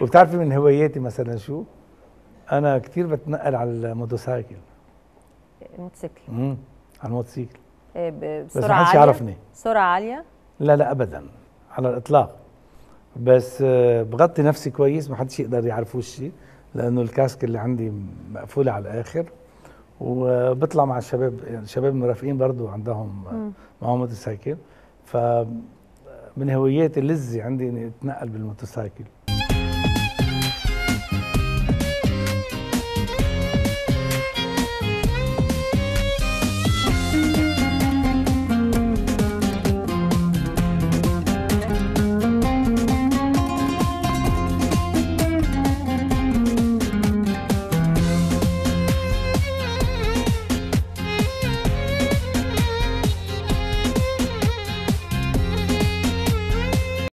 وبتعرفي من هواياتي مثلا شو؟ انا كتير بتنقل على الموتوسايكل. موتوسيكل؟ على الموتوسيكل. بس ما حدش يعرفني. سرعة عالية؟ لا لا ابدا على الاطلاق، بس بغطي نفسي كويس ما حدش يقدر يعرف وشي لانه الكاسك اللي عندي مقفولة على الاخر، وبطلع مع الشباب، الشباب المرافقين برضه عندهم معهم موتوسايكل، فمن هواياتي اللذة عندي اني اتنقل بالموتوسايكل.